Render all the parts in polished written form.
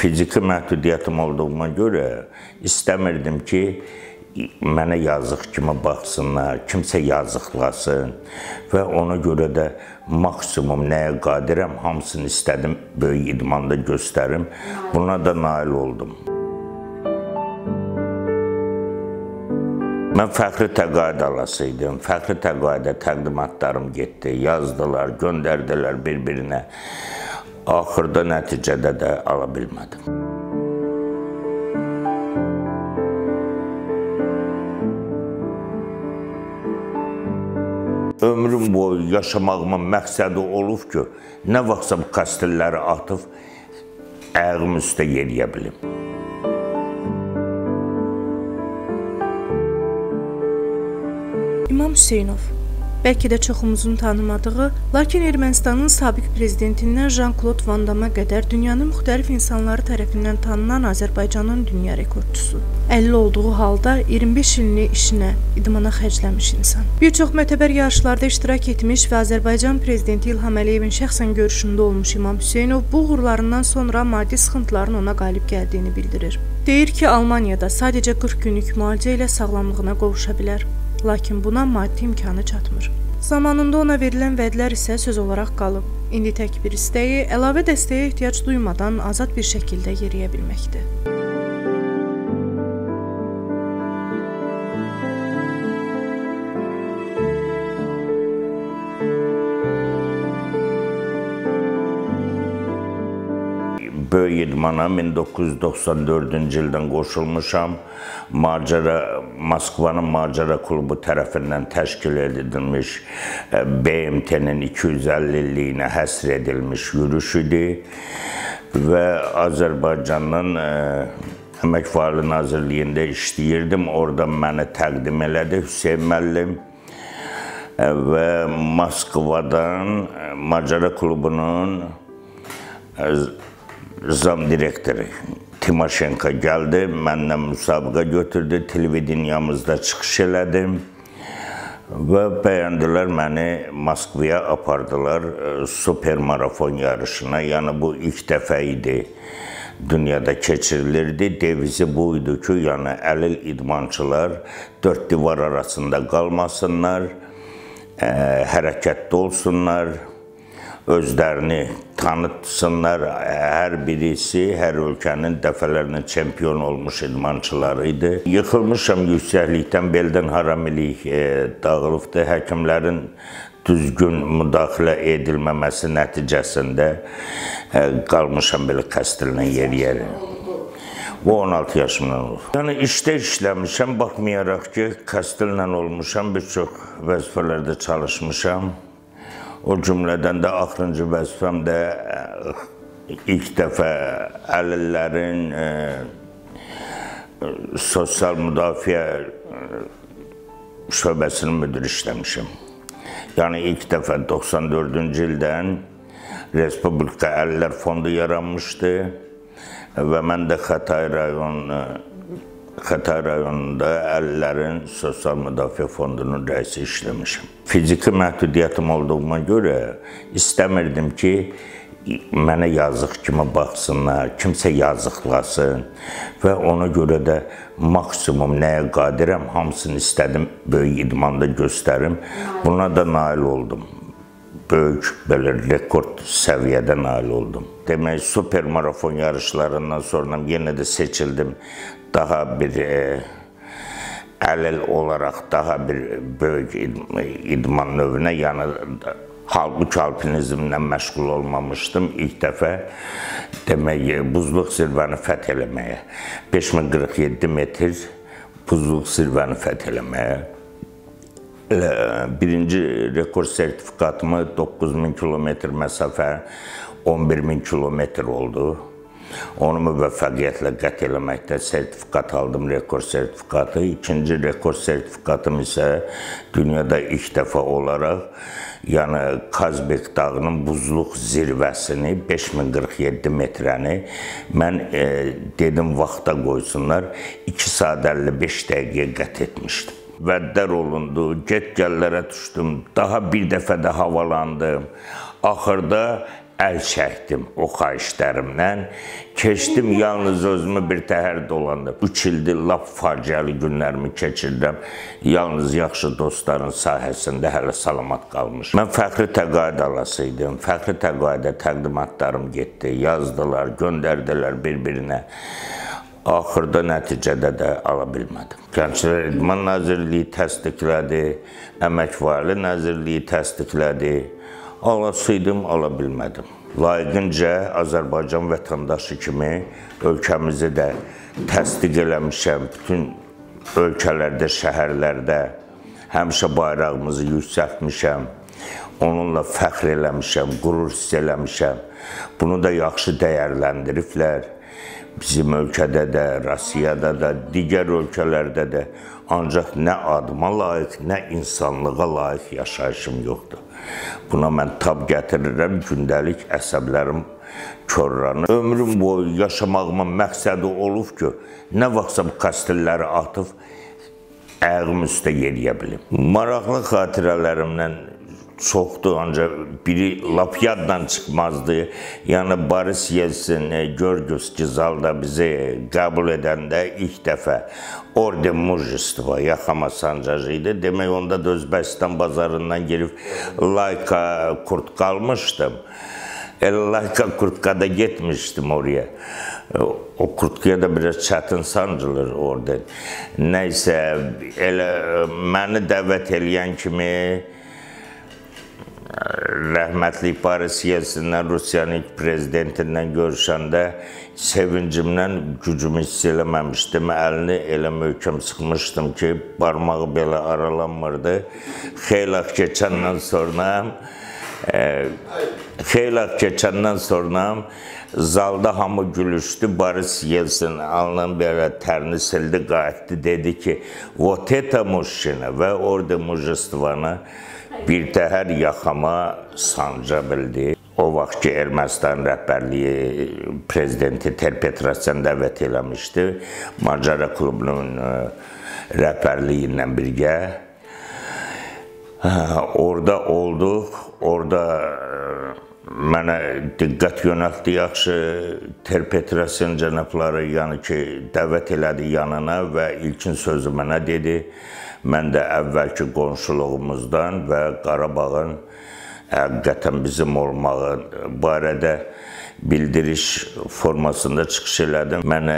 fiziki məhdudiyyətim olduğuma görə istəmirdim ki, mənə yazıq kimi baxsınlar, kimsə yazıqlasın və ona görə də maksimum nəyə qadirəm, hamısını istədim, böyük idmanda göstərim. Buna da nail oldum. Mən fəxri təqaüd alası idim. Fəxri təqaüdə təqdimatlarım getdi, yazdılar, göndərdilər bir-birinə. Axırda nəticədə də ala bilmədim. Ömrüm boyu yaşamağımın məqsədi olub ki, nə vaxtsa bu kastilləri atıb, ayağım üstə yeriyə bilim. İmam Hüseynov, bəlkə də çoxumuzun tanımadığı, lakin Ermənistanın sabiq prezidentindən Jean-Claude Van Dama qədər dünyanın müxtəlif insanları tərəfindən tanınan Azərbaycanın dünya rekordçusu. 50 olduğu halda 25 ilini işinə, idmana xərcləmiş insan. Bir çox mötəbər yarışlarda iştirak etmiş və Azərbaycan prezidenti İlham Əliyevin şəxsən görüşündə olmuş İmam Hüseynov bu uğurlarından sonra maddi sıxıntıların ona qalib gəldiyini bildirir. Deyir ki, Almaniyada sadəcə 40 günlük müalicə ilə sağlamlığına qovuşa bilər, lakin buna maddi imkanı çatmır. Zamanında ona verilən vədlər isə söz olaraq qalıb. İndi tək bir istəyi, əlavə dəstəyə ehtiyac duymadan azad bir şəkildə yeriyə bilməkdir. Böyük idmana 1994-cü ildən qoşulmuşam. Moskvanın Macəra klubu tərəfindən təşkil edilmiş BMT-nin 250 illiyinə həsr edilmiş yürüşüdür və Azərbaycanın Əmək Varlığı Nazirliyində işləyirdim. Orada məni təqdim elədi Hüseyin Məllim və Moskvadan Macəra klubunun zam direktörü Timoshenko gəldi, mənlə müsabiqə götürdü, televideniyamızda çıxış elədim və bəyəndilər məni, Moskvaya apardılar supermarafon yarışına. Yəni bu ilk dəfə idi, dünyada keçirilirdi. Devizi buydu ki, yəni əlil idmançılar dörd divar arasında qalmasınlar, hərəkətdə olsunlar, özlərini tanıtsınlar. Hər birisi, hər ölkənin dəfələrlə çempion olmuş idmançıları idi. Yıxılmışam yüksəklikdən, beldən haramilik dağılıbdı. Həkimlərin düzgün müdaxilə edilməməsi nəticəsində qalmışam belə kastillə yer-yerə. Bu 16 yaşımdan olub. Yəni işdə işləmişəm, baxmayaraq ki, kastillə olmuşam, bir çox vəzifələrdə çalışmışam. O cümlədən də axırıncı vəzifəm də ilk dəfə əlillərin sosial müdafiə şöbəsinin müdiri işləmişim. Yəni ilk dəfə 94-cü ildən Respublika Əlillər Fondu yaranmışdı və mən də Xətai rayonunda Əlillərin Sosial Müdafiə Fondunun rəisi işləmişim. Fiziki məhdudiyyətim olduğuma görə istəmirdim ki, mənə yazıq kimi baxsınlar, kimsə yazıqlasın və ona görə də maksimum nəyə qadirəm, hamısını istədim, böyük idmanda göstərim. Buna da nail oldum. Böyük, belə rekord səviyyədə nail oldum. Demək, supermarafon yarışlarından sonra yenə də seçildim. Daha bir əlil olaraq daha bir böyük idman növünə, yəni halbuki alpinizmlə məşğul olmamışdım. İlk dəfə demək, buzluq zirvəni fəth eləməyə, 5047 metr buzluq zirvəni fəth eləməyə. Birinci rekord sertifikatımı 9000 kilometr məsafə, 11000 kilometr oldu. Onu müvəffəqiyyətlə qət eləməkdə sertifikat aldım, rekord sertifikatı. İkinci rekord sertifikatım isə dünyada ilk dəfə olaraq, yəni Kazbek dağının buzluq zirvəsini, 5047 metrəni mən dedim vaxta qoysunlar, 2 saat 55 dəqiqə qət etmişdim. Vəddər olundu, get-gəllərə düşdüm, daha bir dəfə də havalandım. Axırda əl çəkdim o xahişlərimdən. Keçdim, yalnız özümü bir təhər dolandım. 3 ildir lap faciəli günlərimi keçirdim. Yalnız yaxşı dostların sahəsində hələ salamat qalmış. Mən fəxri təqaüd alası idim. Fəxri təqaüdə təqdimatlarım getdi. Yazdılar, göndərdilər bir-birinə. Axırda nəticədə də ala bilmədim. Gənclər İdman Nazirliyi təsdiqlədi, Əmək Vali Nazirliyi təsdiqlədi. Alasıydım, ala bilmədim. Layiqincə Azərbaycan vətəndaşı kimi ölkəmizi də təsdiq eləmişəm. Bütün ölkələrdə, şəhərlərdə həmişə bayrağımızı yüksəltmişəm. Onunla fəxr eləmişəm, qürur hiss eləmişəm. Bunu da yaxşı dəyərləndiriblər. Bizim ölkədə də, Rusiyada da, digər ölkələrdə də ancaq nə adıma layiq, nə insanlığa layiq yaşayışım yoxdur. Buna mən tab gətirirəm, gündəlik əsəblərim körrənir. Ömrüm boyu yaşamağımın məqsədi olub ki, nə vaxtsa bu kastilləri atıb ayağım üstə yeriyə bilim. Maraqlı xatirələrimdən çoxdur, ancaq biri lap yaddan çıxmazdı. Yəni Boris Yeltsin Görgüs Gizal'da bizi qəbul edəndə ilk dəfə Orden Murjistiva yaxama sancacı idi. Demək onda da Özbəkistan bazarından gelib layka kurtka almışdım. Layka kurtkada getmişdim oraya. O kurtkaya da biraz çətin sancılır orada. Nəysə, elə məni dəvət eləyən kimi rəhmətli Boris Yeltsindən, Rusiyanın ilk prezidentindən görüşəndə sevincimdən gücümü hiss eləməmişdim. Əlini elə möhkəm sıxmışdım ki, barmağı belə aralanmırdı. Xeylaq keçəndən sonra zalda hamı gülüşdü. Boris Yeltsin alnının belə tərini sildi, qayıtdı, dedi ki, "Vot eta mushchina" və orda mujestvanı bir təhər yaxama sanca bildi. O vaxt ki, Ermənistan rəhbərliyi prezidenti Ter-Petrosyan dəvət eləmişdi. Macara klubunun rəhbərliyi ilə birgə. Orada olduq, orada mənə diqqət yönəltdi yaxşı. Ter-Petrosyan cənabları yəni ki, dəvət elədi yanına və ilkin sözü mənə dedi. Mən də əvvəlki qonşuluğumuzdan və Qarabağın həqiqətən bizim olmağı barədə bildiriş formasında çıxış elədim. Mən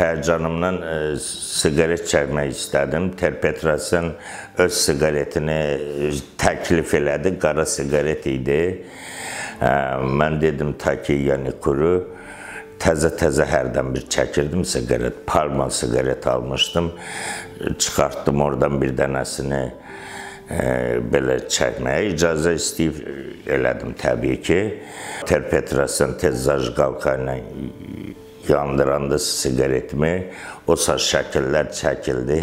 həyəcanımdan siqaret çəkmək istədim. Ter-Petrosyan öz siqaretini təklif elədi, qara siqaret idi. Mən dedim taki, yəni kuru. Təzə-təzə hərdən bir çəkirdim siqaret, parma siqaret almışdım. Çıxartdım oradan bir dənəsini belə çəkməyə icazə istəyib elədim təbii ki. Ter-Petrosyan tez zajqalka ilə yandıranda siqaretimi, o saç şəkillər çəkildi.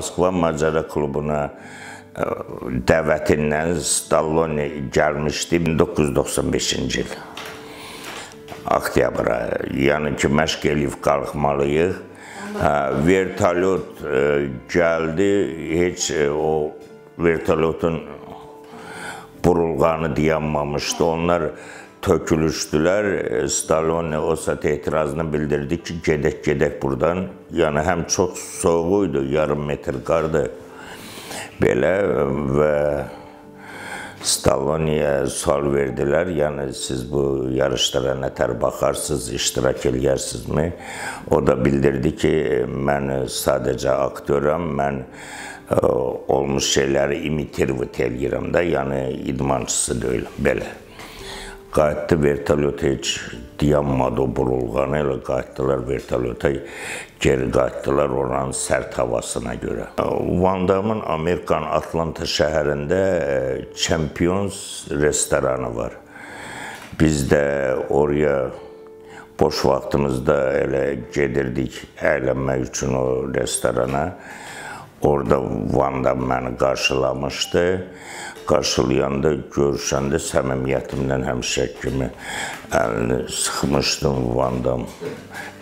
Moskva Macara klubuna dəvətindən Stallone gəlmişdi 1995-ci il oktyabra. Yəni ki, məşq eləyib qalxmalıyıq. Vertolyot gəldi, heç o vertolyotun burulğanı dayanmamışdı. Onlar tökülüşdülər. Stallone o saat etirazını bildirdi ki, gedək buradan. Yəni həm çox soğuq idi, yarım metr qardı belə və Staloniya sual verdiler, yani siz bu yarışlara nətər baxarsınız, iştirak eləyərsinizmi? O da bildirdi ki, mən sadəcə aktöram, mən olmuş şeyləri imitirvit eləyirəm də, yəni idmançısı deyiləm, belə. Qayıtdı vertolyota, heç dayanmadı o burulğana, elə qayıtdılar vertolyota, geri qayıtdılar oranın sərt havasına görə. Van Dam'ın Amerikan Atlanta şəhərində Champions restoranı var. Biz də oraya boş vaxtımızda elə gedirdik əylənmək üçün o restorana. Orada Van Dam məni qarşılamışdı. Qarşılayanda, görüşəndə səmimiyyətimdən həmişə kimi əlini sıxmışdım Van Dam.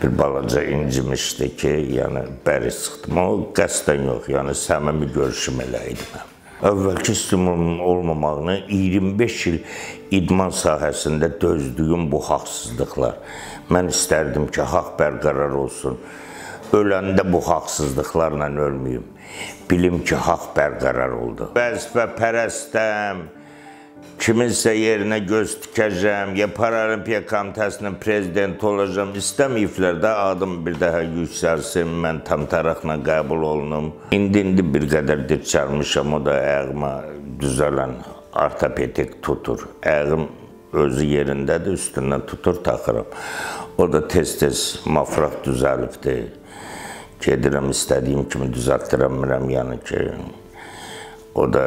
Bir balaca incimişdi ki, yəni bəri sıxdım. O qəsdən yox, yəni səmimi görüşüm elə idi mən. Əvvəlki stimulum olmamağını 25 il idman sahəsində dözdüyüm bu haqsızlıqlar. Mən istərdim ki, haqq bərqərar olsun. Öləndə bu haqsızlıqlarla ölməyim. Bilim ki, haqq bərqərar oldu. Vəzifəpərəstəm, kiminsə yerinə göz tikəcəm, ya Paralimpiya komitəsinin prezidenti olacağım. İstəməyiblər də adım bir daha yüksəlsin, mən tam tarafla qəbul olunum. İndi bir qədər dirçəlmişəm, o da ayağıma düzələn ortopedik tutur. Ayağım özü yerindədir, üstündən tutur, taxıram. O da tez-tez mafraq düzəlibdir. Gedirəm, istədiyim kimi düzəltdirəmirəm, yəni ki, o da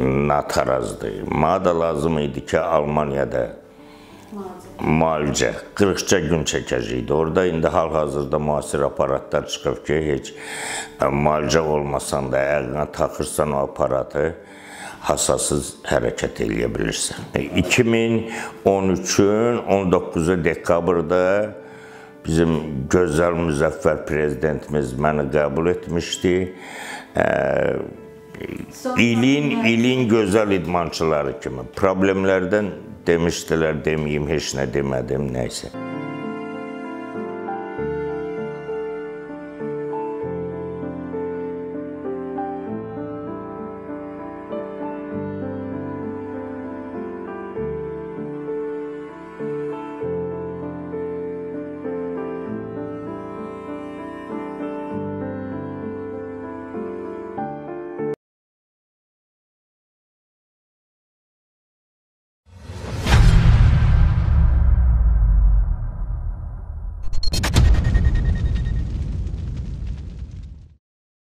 natarazdır. Mənə da lazım idi ki, Almaniyada müalicə, 40-ca gün çəkəcəkdi. Orada indi hal-hazırda müasir aparatlar çıxıb ki, heç müalicə olmasan da, əlinə taxırsan o aparatı, hasasız hərəkət eləyə bilirsən. 2013-ün 19-u dekabrda bizim gözəl müzəffər prezidentimiz məni qəbul etmişdi. İlin gözəl idmançıları kimi. Problemlərdən demişdilər, deməyim, heç nə demədim, nəysə.